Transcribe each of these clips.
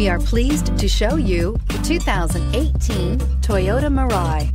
We are pleased to show you the 2018 Toyota Mirai.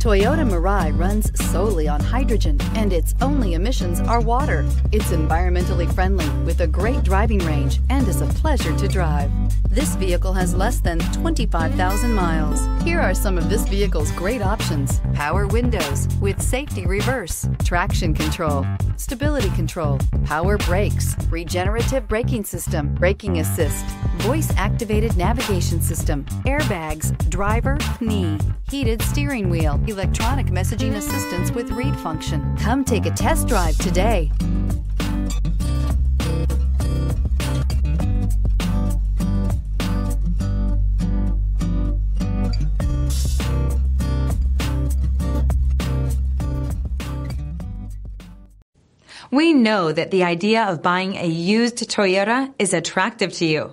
Toyota Mirai runs solely on hydrogen, and its only emissions are water. It's environmentally friendly with a great driving range and is a pleasure to drive. This vehicle has less than 25,000 miles. Here are some of this vehicle's great options: power windows with safety reverse, traction control, stability control, power brakes, regenerative braking system, braking assist, voice-activated navigation system, airbags, driver, knee, heated steering wheel, electronic messaging assistance with read function. Come take a test drive today. We know that the idea of buying a used Toyota is attractive to you.